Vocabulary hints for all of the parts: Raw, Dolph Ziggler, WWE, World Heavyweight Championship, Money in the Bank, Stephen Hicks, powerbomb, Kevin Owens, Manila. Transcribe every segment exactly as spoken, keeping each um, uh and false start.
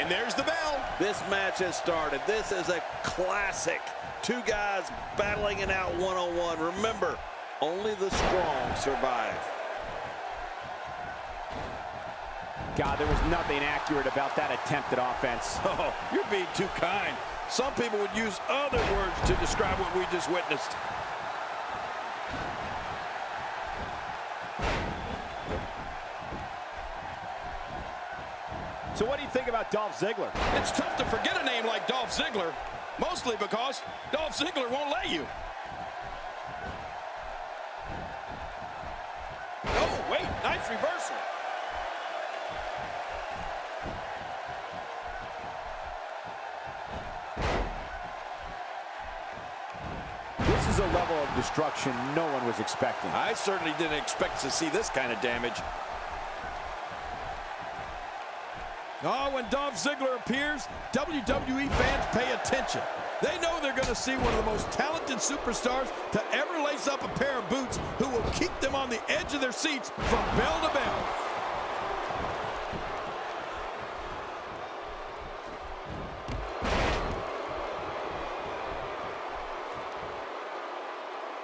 And there's the bell. This match has started. This is a classic. Two guys battling it out one-on-one. Remember, only the strong survive. God, there was nothing accurate about that attempt at offense. Oh, you're being too kind. Some people would use other words to describe what we just witnessed. So what do you think about Dolph Ziggler? It's tough to forget a name like Dolph Ziggler, mostly because Dolph Ziggler won't let you. Oh, wait, nice reversal. This is a level of destruction no one was expecting. I certainly didn't expect to see this kind of damage. Oh, when Dolph Ziggler appears, W W E fans pay attention. They know they're going to see one of the most talented superstars to ever lace up a pair of boots, who will keep them on the edge of their seats from bell to bell.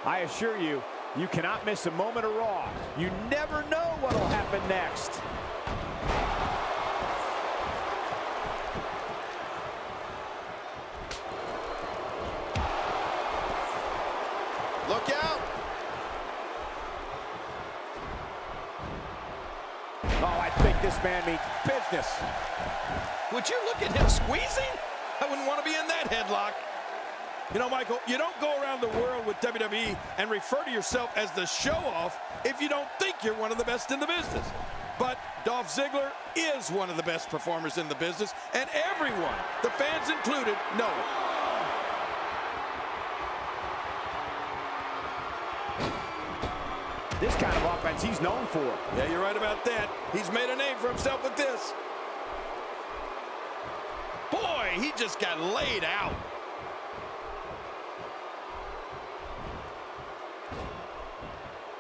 I assure you, you cannot miss a moment of Raw. You never know what will happen next. Look out! Oh, I think this man means business. Would you look at him squeezing? I wouldn't want to be in that headlock. You know, Michael, you don't go around the world with W W E and refer to yourself as the show-off if you don't think you're one of the best in the business. But Dolph Ziggler is one of the best performers in the business, and everyone, the fans included, know it. This kind of offense he's known for. Yeah, you're right about that. He's made a name for himself with this. Boy, he just got laid out.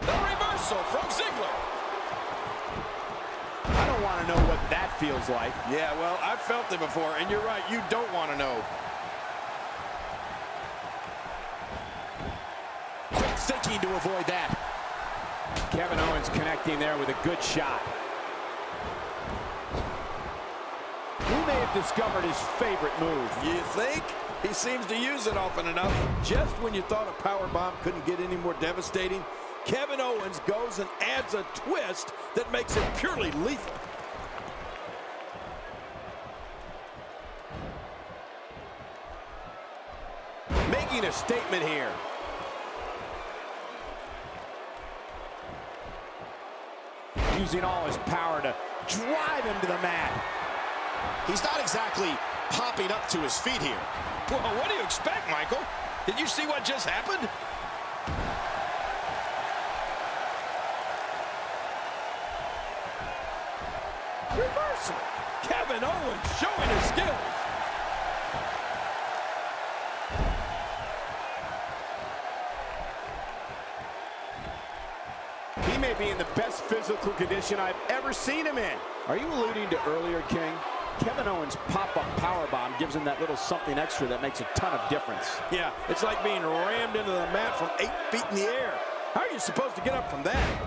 The reversal from Ziggler. I don't want to know what that feels like. Yeah, well, I've felt it before, and you're right, you don't want to know. Quick thinking to avoid that. Kevin Owens connecting there with a good shot. He may have discovered his favorite move. You think? He seems to use it often enough. Just when you thought a powerbomb couldn't get any more devastating, Kevin Owens goes and adds a twist that makes it purely lethal. Making a statement here. Using all his power to drive him to the mat. He's not exactly popping up to his feet here. Well, what do you expect, Michael? Did you see what just happened? Reversal. Kevin Owens showing his skills. He may be in the best physical condition I've ever seen him in. Are you alluding to earlier, King? Kevin Owens' pop-up powerbomb gives him that little something extra that makes a ton of difference. Yeah, it's like being rammed into the mat from eight feet in the air. How are you supposed to get up from that?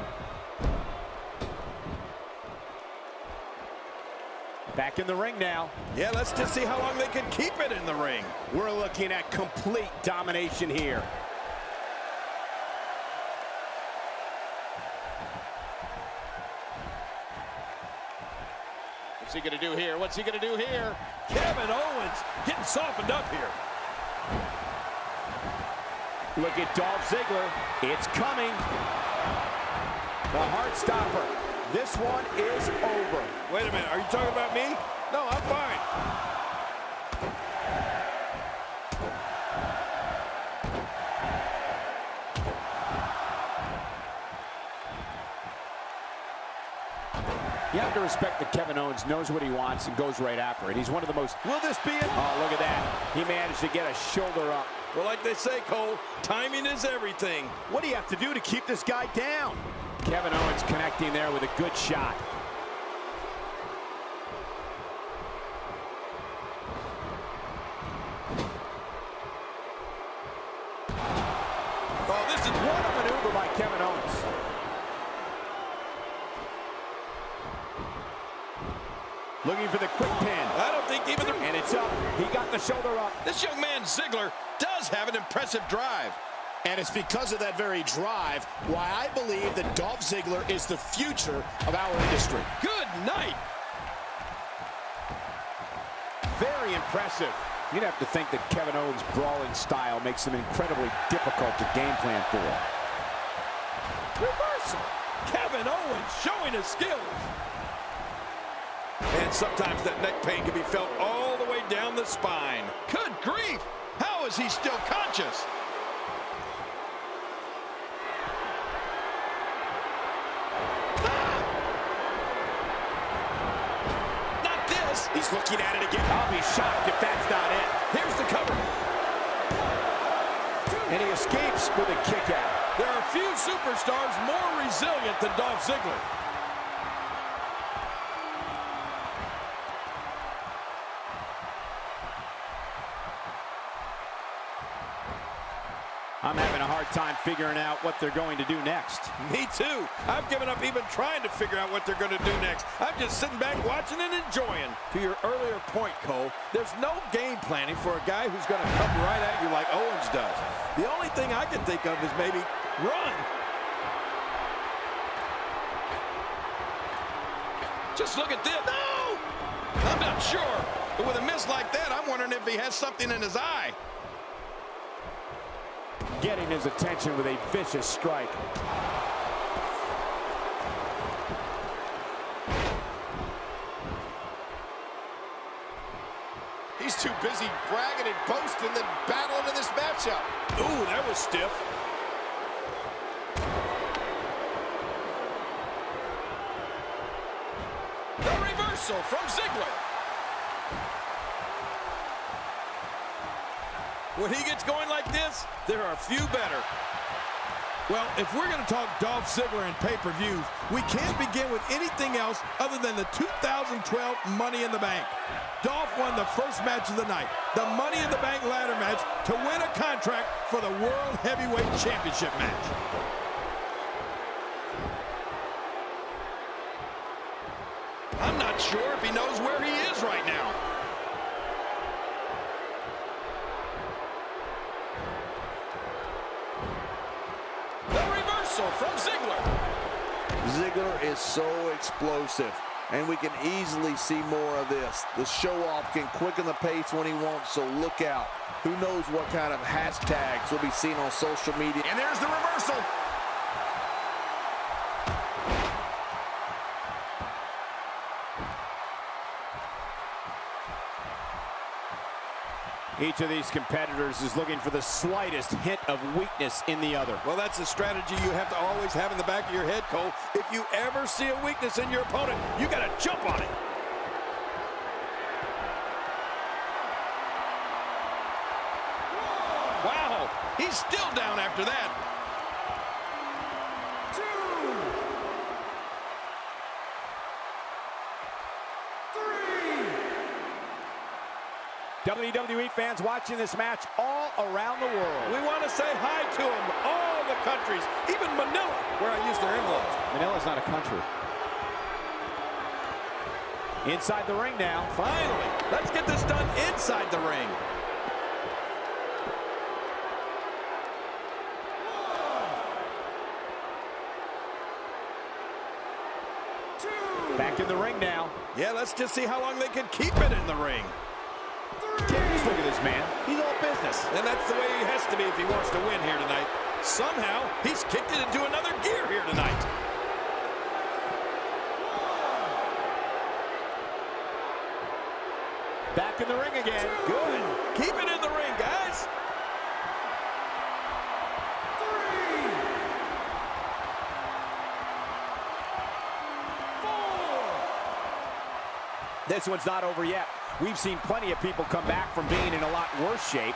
Back in the ring now. Yeah, let's just see how long they can keep it in the ring. We're looking at complete domination here. What's he gonna do here? What's he gonna do here? Kevin Owens getting softened up here. Look at Dolph Ziggler. It's coming. The heart stopper. This one is over. Wait a minute, are you talking about me? No, I'm fine. You have to respect that Kevin Owens knows what he wants and goes right after it. He's one of the most... Will this be it? Oh, look at that. He managed to get a shoulder up. Well, like they say, Cole, timing is everything. What do you have to do to keep this guy down? Kevin Owens connecting there with a good shot. Kevin Owens. Looking for the quick pin. I don't think even the... And it's up. He got the shoulder up. This young man, Ziggler, does have an impressive drive. And it's because of that very drive why I believe that Dolph Ziggler is the future of our industry. Good night. Very impressive. You'd have to think that Kevin Owens' brawling style makes him incredibly difficult to game plan for. Reversal. Kevin Owens showing his skills. And sometimes that neck pain can be felt all the way down the spine. Good grief. How is he still conscious? He's looking at it again. I'll be shocked if that's not it. Here's the cover. And he escapes with a kick out. There are few superstars more resilient than Dolph Ziggler. I'm having a hard time figuring out what they're going to do next. Me too. I've given up even trying to figure out what they're going to do next. I'm just sitting back watching and enjoying. To your earlier point, Cole, there's no game planning for a guy who's going to come right at you like Owens does. The only thing I can think of is maybe run. Just look at this. No! I'm not sure. But with a miss like that, I'm wondering if he has something in his eye. Getting his attention with a vicious strike. He's too busy bragging and boasting than battling in this matchup. Ooh, that was stiff. The reversal from Ziggler. When he gets going like this, there are few better. Well, if we're going to talk Dolph Ziggler and pay-per-views, we can't begin with anything else other than the two thousand twelve Money in the Bank. Dolph won the first match of the night, the Money in the Bank ladder match, to win a contract for the World Heavyweight Championship match. I'm not sure if he knows where he is right now. From Ziggler. Ziggler is so explosive, and we can easily see more of this. The show-off can quicken the pace when he wants, so look out. Who knows what kind of hashtags will be seen on social media. And there's the reversal. Each of these competitors is looking for the slightest hint of weakness in the other. Well, that's a strategy you have to always have in the back of your head, Cole. If you ever see a weakness in your opponent, you got to jump on it. Wow, he's still down after that. W W E fans watching this match all around the world. We want to say hi to them, all the countries, even Manila, where I use their in-laws. Manila's not a country. Inside the ring now. Finally, let's get this done inside the ring. One, two. Back in the ring now. Yeah, let's just see how long they can keep it in the ring. Look at this man. He's all business. And that's the way he has to be if he wants to win here tonight. Somehow, he's kicked it into another gear here tonight. Back in the ring again. Two. Good. Keep it in the ring, guys. Three. Four. This one's not over yet. We've seen plenty of people come back from being in a lot worse shape.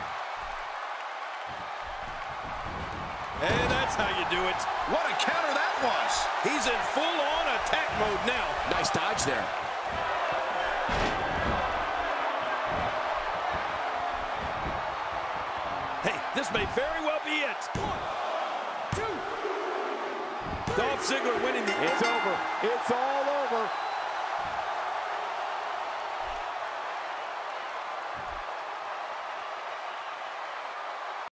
And that's how you do it. What a counter that was. He's in full-on attack mode now. Nice dodge there. Hey, this may very well be it. One, two. Ziggler winning the... It's over. It's all over.